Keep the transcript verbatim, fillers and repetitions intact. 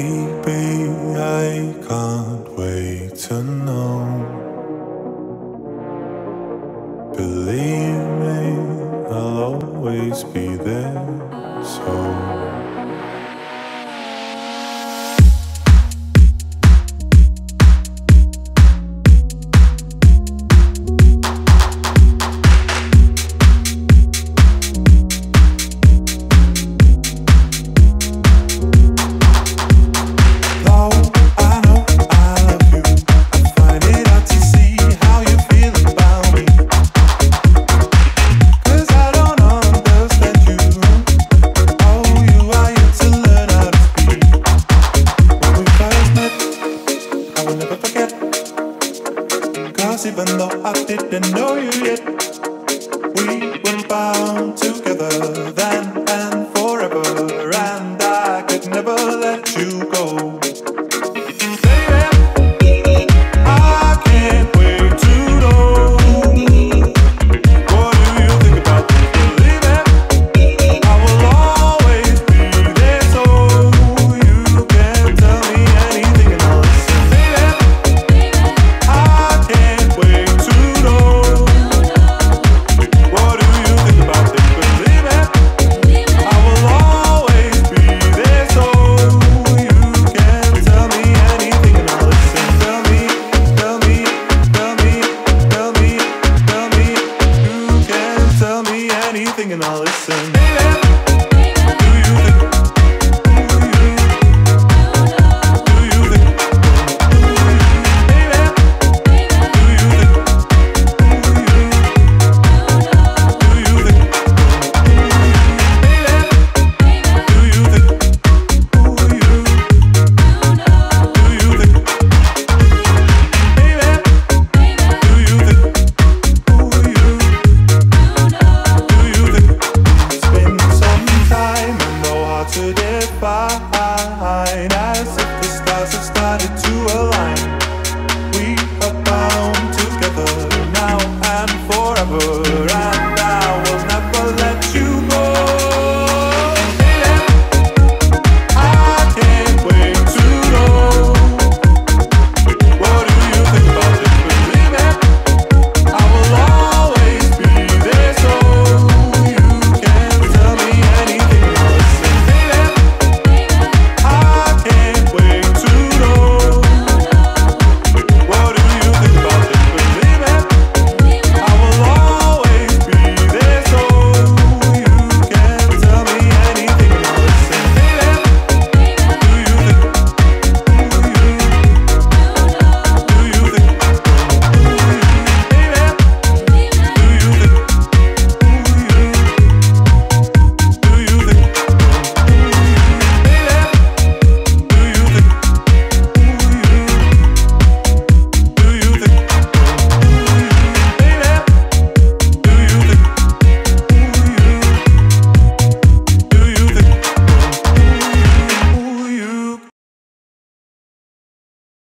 Baby, I can't wait to know. Believe me, I'll always be there. So even though I didn't know you yet, we were bound together then and forever, and I could never let you go. And I'll listen. As if the stars have started to align, we are bound together now and forever.